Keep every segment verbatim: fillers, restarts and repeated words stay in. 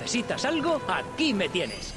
necesitas algo, aquí me tienes.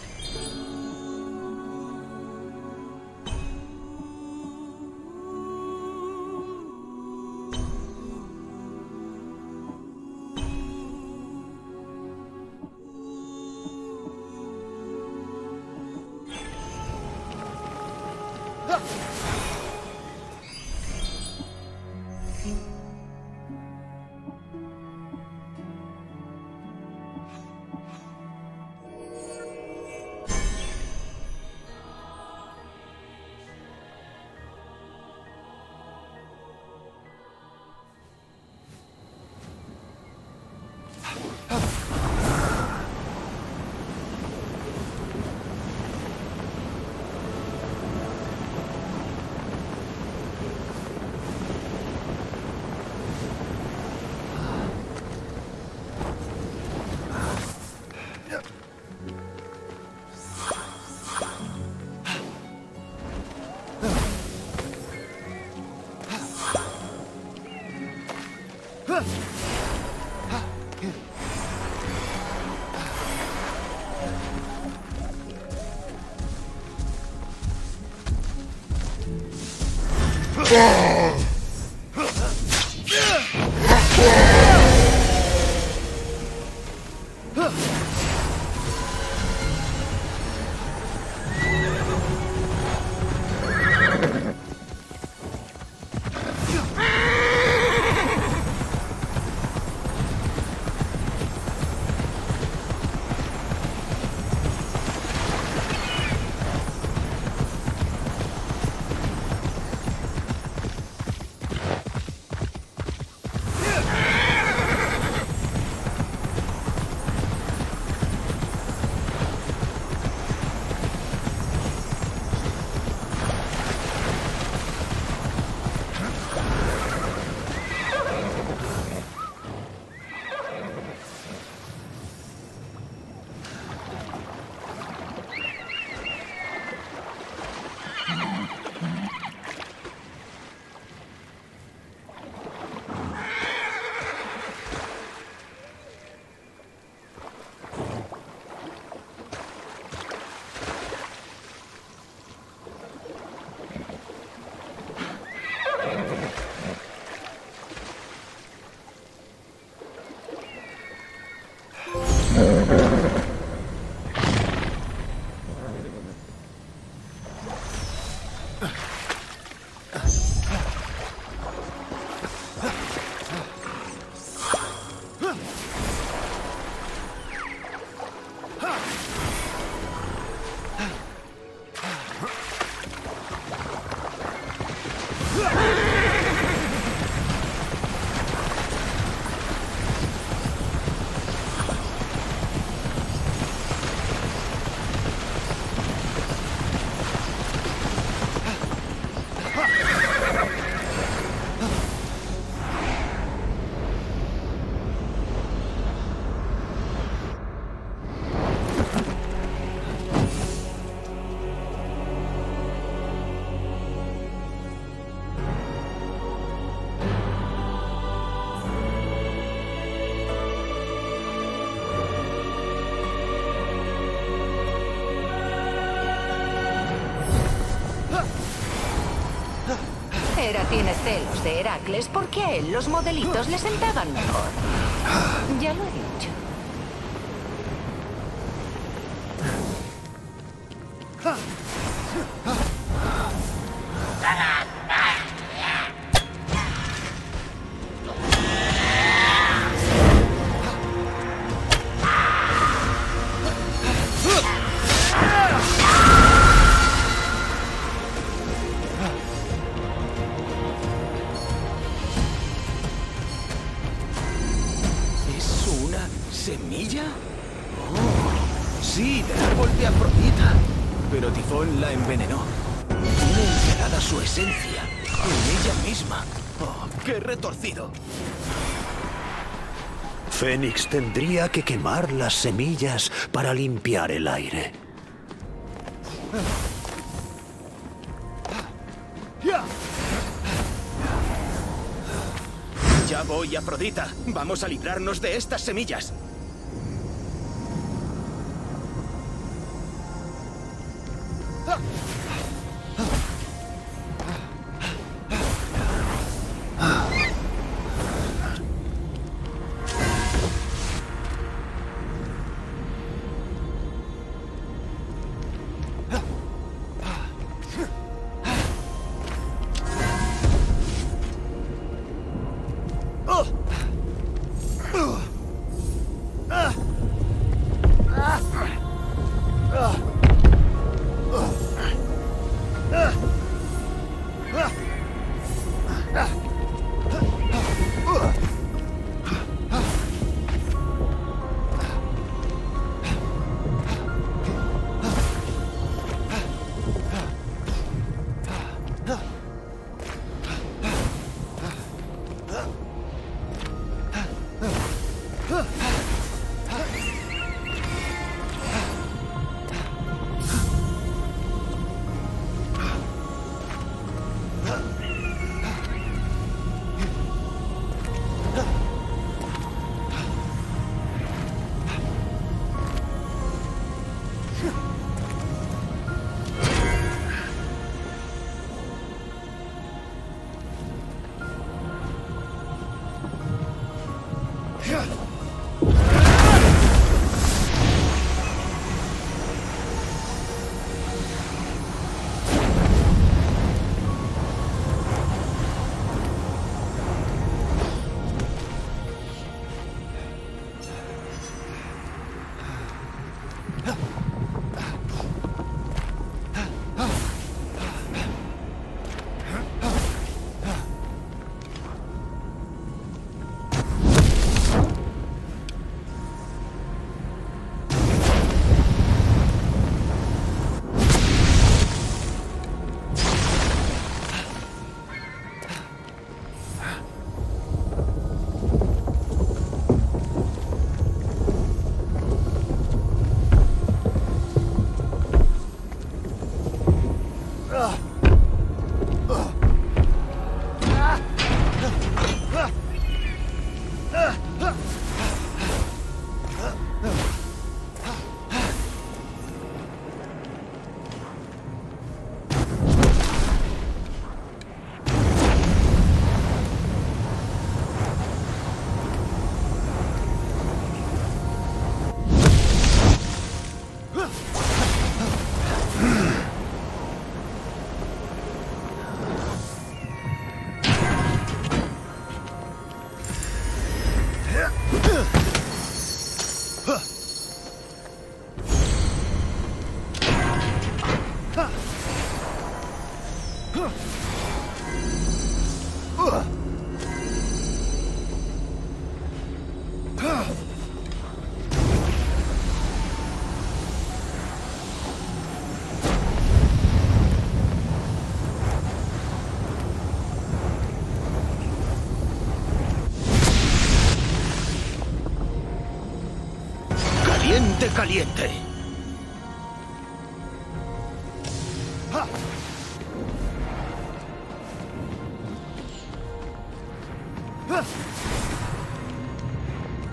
Hera tiene celos de Heracles porque a él los modelitos le sentaban mejor. Ya lo he dicho. ¿Semilla? Oh, sí, del árbol de Afrodita. Pero Tifón la envenenó. Tiene encerrada su esencia en ella misma. Oh, qué retorcido. Fénix tendría que quemar las semillas para limpiar el aire. Ya voy, Afrodita. Vamos a librarnos de estas semillas. Caliente, caliente.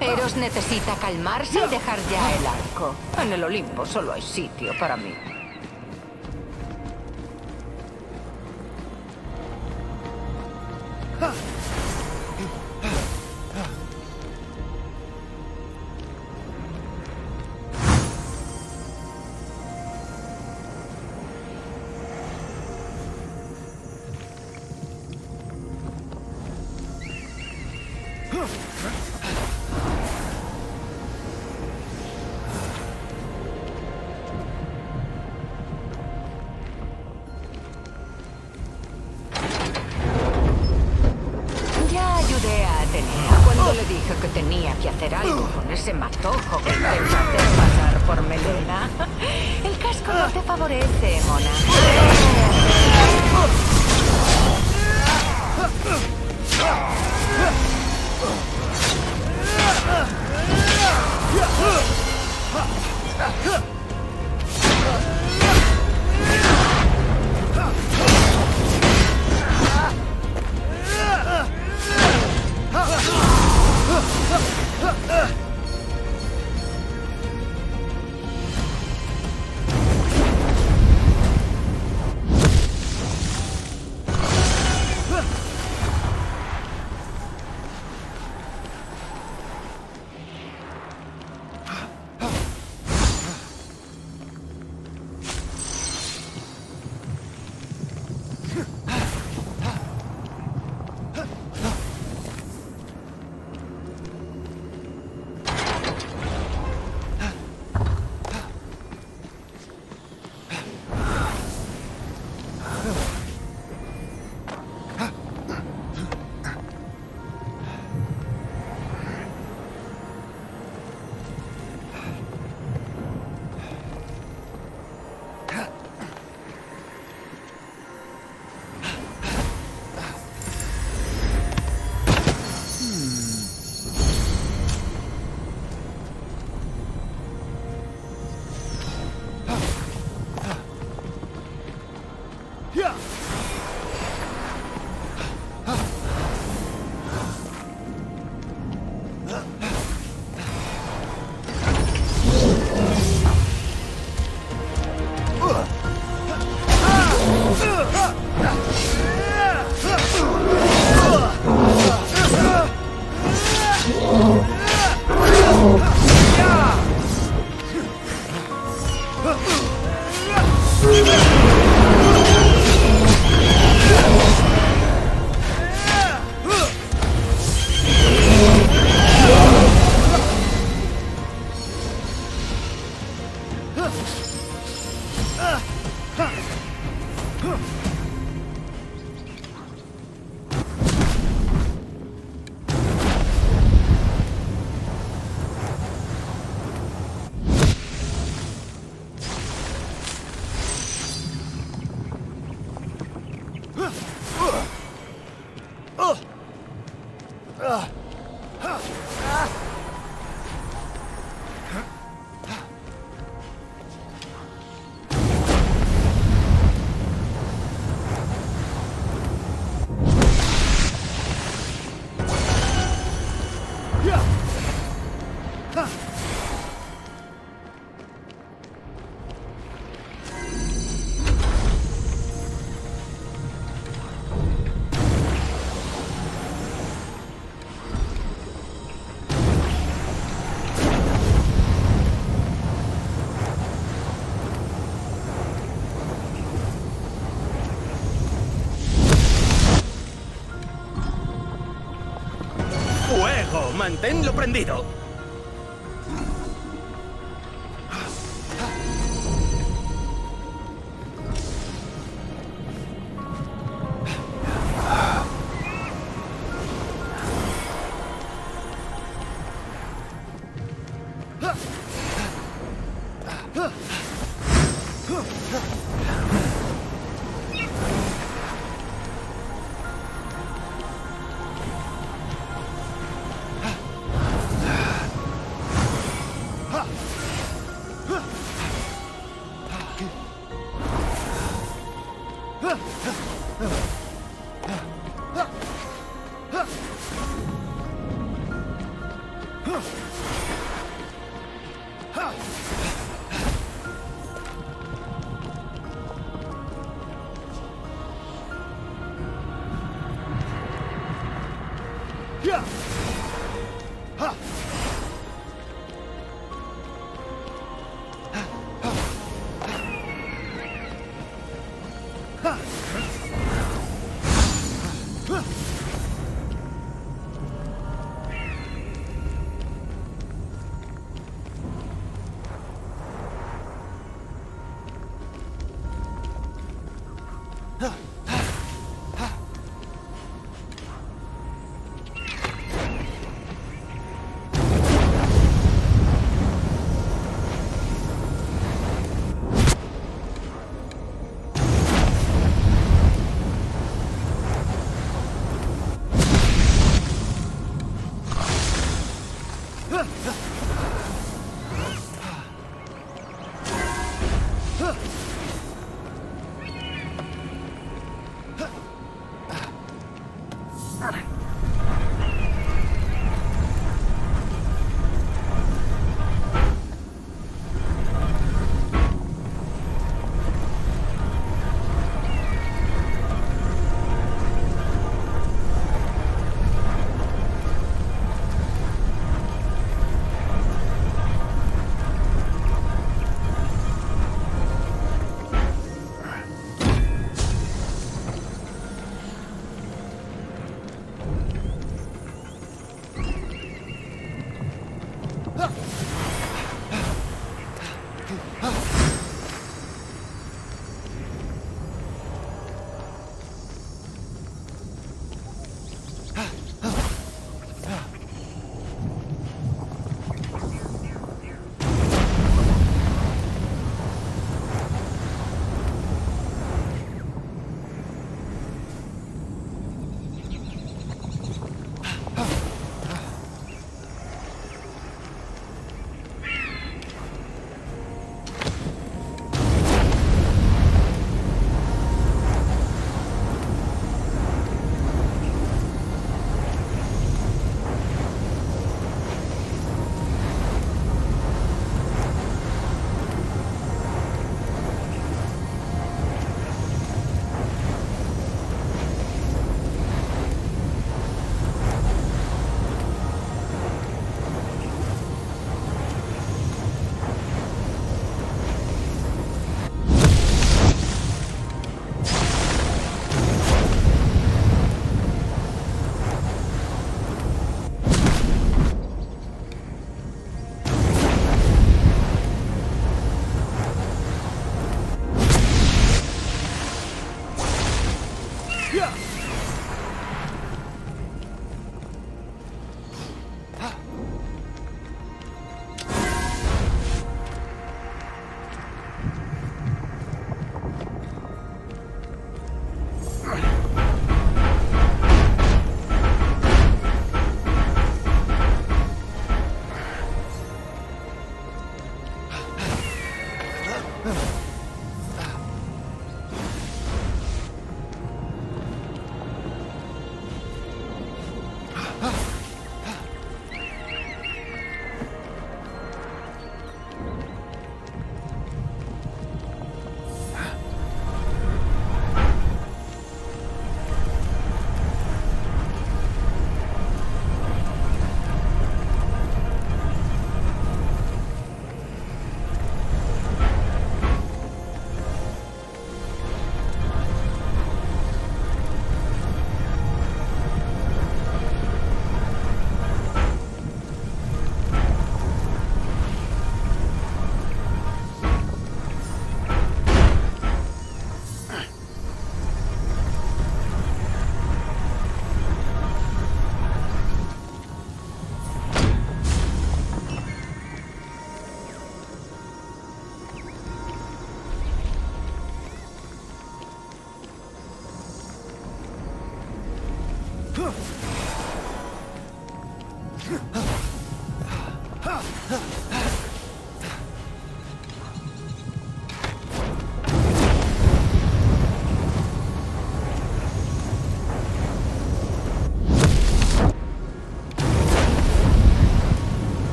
Eros necesita calmarse y dejar ya el arco. En el Olimpo solo hay sitio para mí. Manténlo prendido.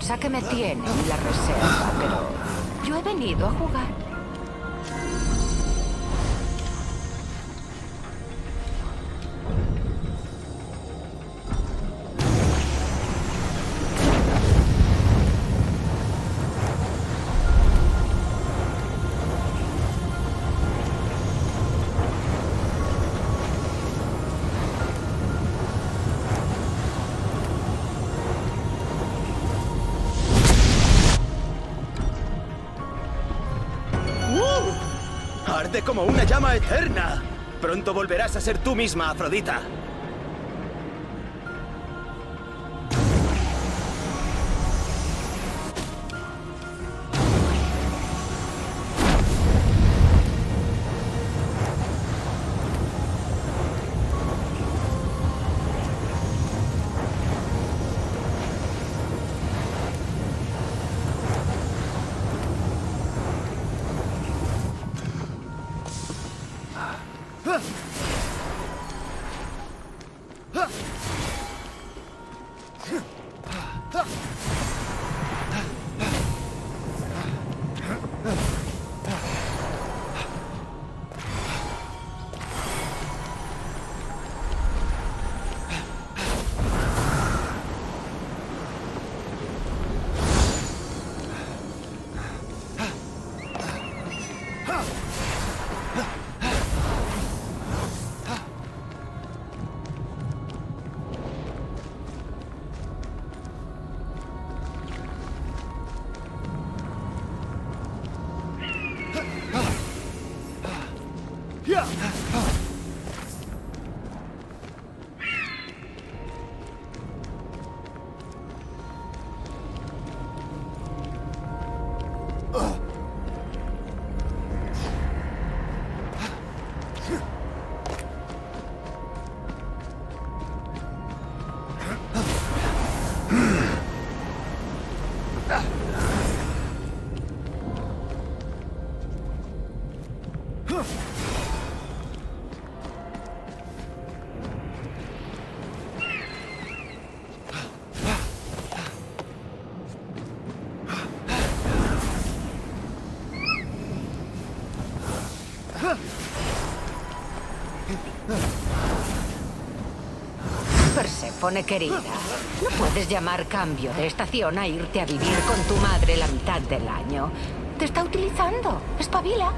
piensa que me tiene en la reserva, pero yo he venido a jugar. Arde como una llama eterna. Pronto volverás a ser tú misma, Afrodita. Perséfone querida, no puedes llamar cambio de estación a irte a vivir con tu madre la mitad del año. Te está utilizando. Espabila.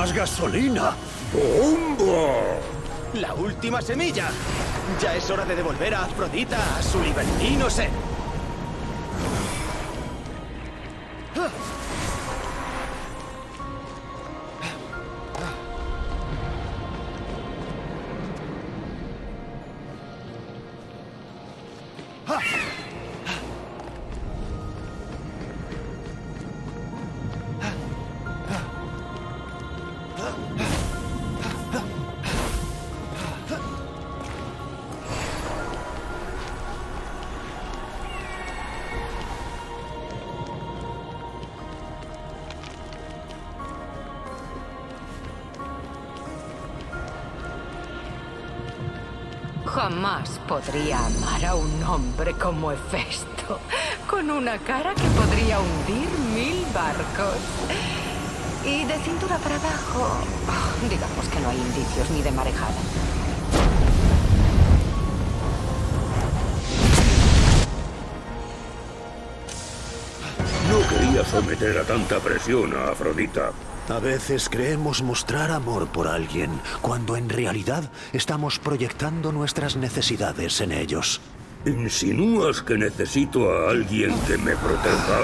¡Más gasolina! ¡Bombo! ¡La última semilla! Ya es hora de devolver a Afrodita a su libertino ser. Jamás podría amar a un hombre como Hefesto, con una cara que podría hundir mil barcos. Y de cintura para abajo, oh, digamos que no hay indicios ni de marejada. No quería someter a tanta presión a Afrodita. A veces creemos mostrar amor por alguien, cuando en realidad estamos proyectando nuestras necesidades en ellos. ¿Insinúas que necesito a alguien que me proteja?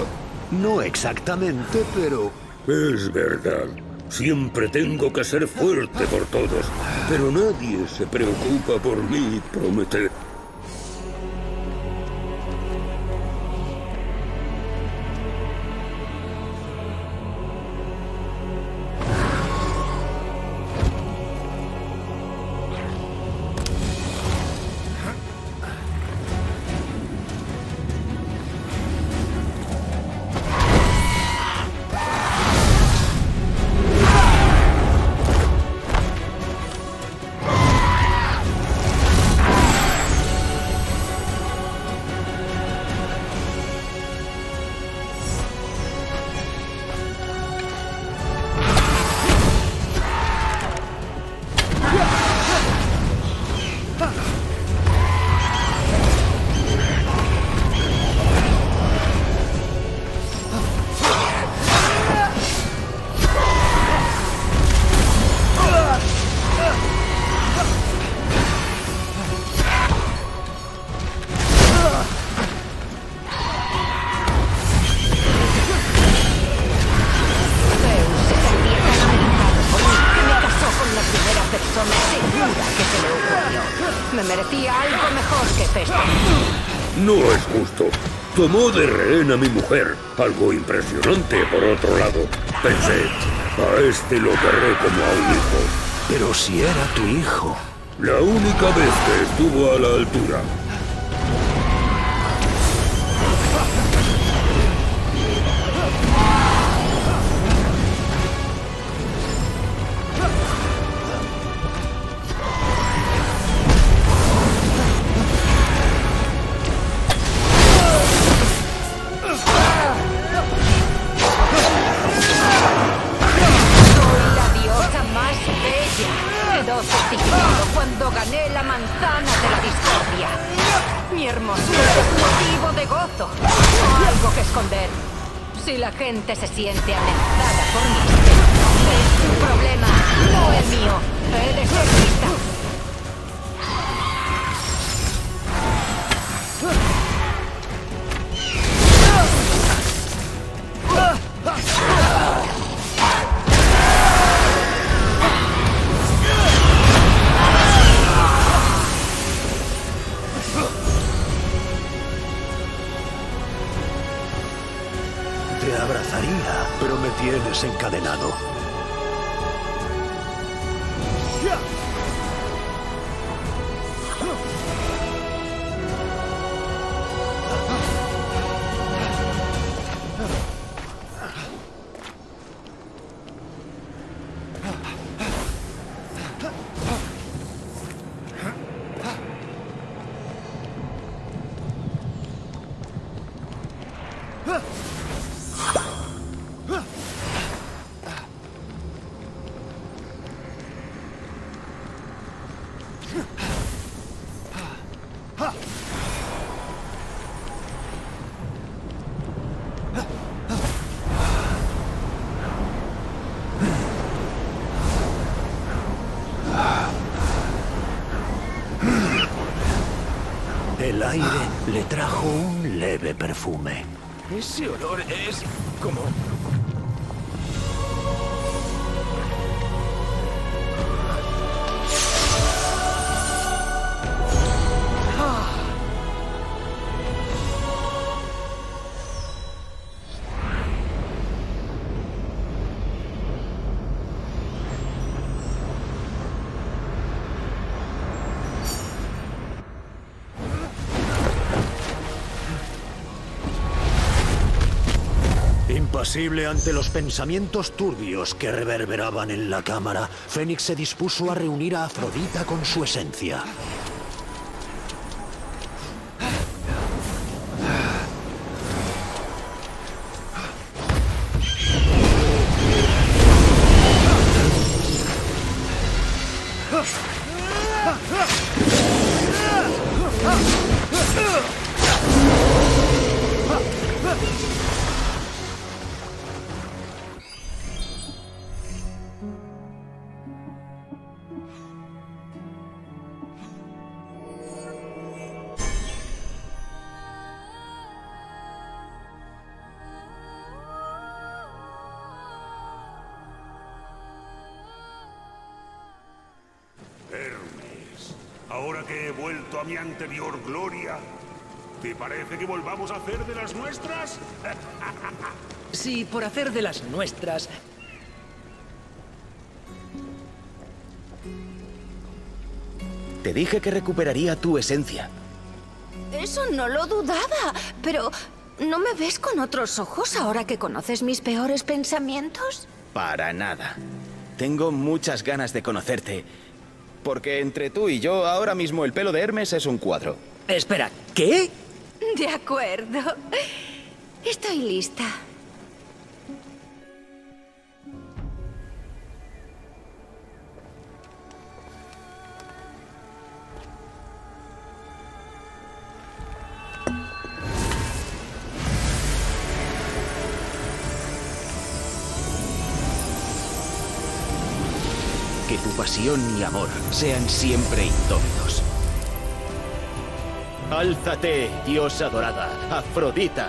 No exactamente, pero... Es verdad. Siempre tengo que ser fuerte por todos, pero nadie se preocupa por mí, Prometeo. Tomó de rehén a mi mujer, algo impresionante por otro lado. Pensé, a este lo querré como a un hijo. Pero si era tu hijo. La única vez que estuvo a la altura. Se siente amenazada por mí. Es tu problema, no el mío. Eres egoísta. Tienes encadenado. El aire le trajo un leve perfume. Ese olor es como... Impasible ante los pensamientos turbios que reverberaban en la cámara, Fénix se dispuso a reunir a Afrodita con su esencia. Ahora que he vuelto a mi anterior gloria, ¿te parece que volvamos a hacer de las nuestras? Sí, por hacer de las nuestras. Te dije que recuperaría tu esencia. Eso no lo dudaba, pero ¿no me ves con otros ojos ahora que conoces mis peores pensamientos? Para nada. Tengo muchas ganas de conocerte. Porque entre tú y yo, ahora mismo el pelo de Hermes es un cuadro. Espera, ¿qué? De acuerdo. Estoy lista. Que tu pasión y amor sean siempre indómitos. Álzate, diosa dorada, Afrodita.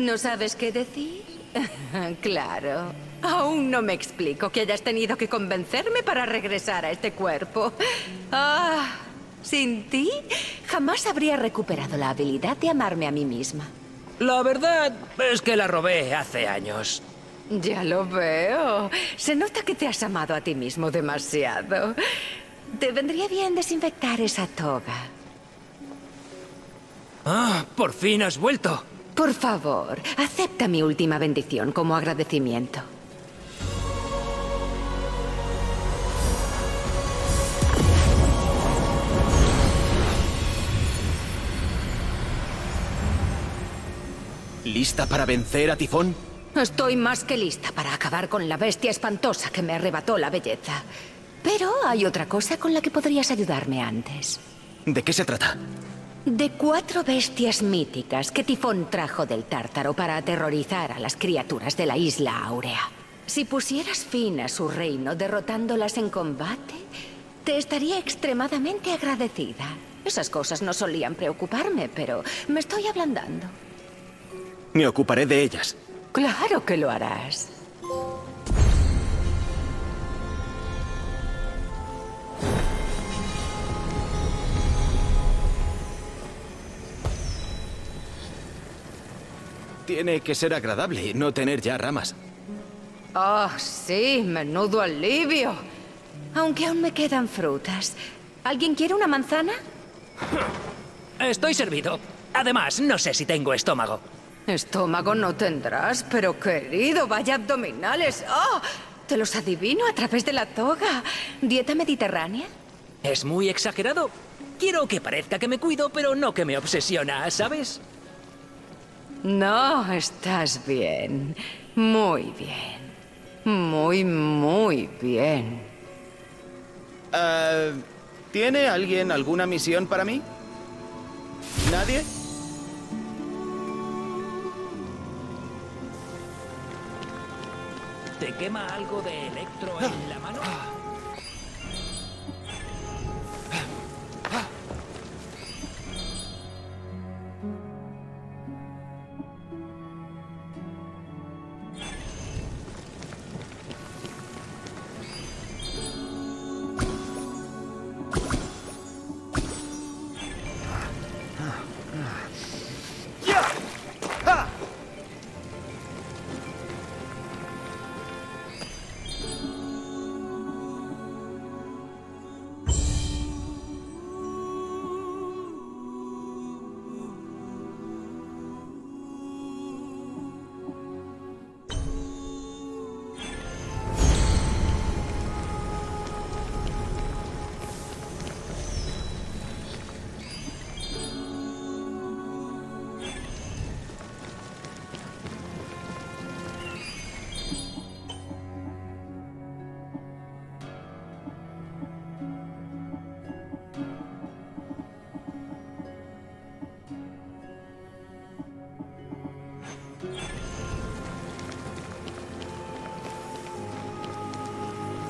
¿No sabes qué decir? Claro. Aún no me explico que hayas tenido que convencerme para regresar a este cuerpo. Ah, sin ti, jamás habría recuperado la habilidad de amarme a mí misma. La verdad es que la robé hace años. Ya lo veo. Se nota que te has amado a ti mismo demasiado. Te vendría bien desinfectar esa toga. Ah, por fin has vuelto. Por favor, acepta mi última bendición como agradecimiento. ¿Lista para vencer a Tifón? Estoy más que lista para acabar con la bestia espantosa que me arrebató la belleza. Pero hay otra cosa con la que podrías ayudarme antes. ¿De qué se trata? De cuatro bestias míticas que Tifón trajo del Tártaro para aterrorizar a las criaturas de la Isla Áurea. Si pusieras fin a su reino derrotándolas en combate, te estaría extremadamente agradecida. Esas cosas no solían preocuparme, pero me estoy ablandando. Me ocuparé de ellas. Claro que lo harás. Tiene que ser agradable y no tener ya ramas. Ah, oh, sí, menudo alivio. Aunque aún me quedan frutas. ¿Alguien quiere una manzana? Estoy servido. Además, no sé si tengo estómago. Estómago no tendrás, pero querido, vaya abdominales. ¡Oh! Te los adivino a través de la toga. ¿Dieta mediterránea? Es muy exagerado. Quiero que parezca que me cuido, pero no que me obsesiona, ¿sabes? No, estás bien. Muy bien. Muy, muy bien. Uh, ¿Tiene alguien alguna misión para mí? ¿Nadie? ¿Te quema algo de Electro en la mano?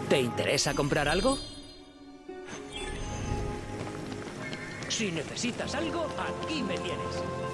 ¿Te interesa comprar algo? Si necesitas algo, aquí me tienes.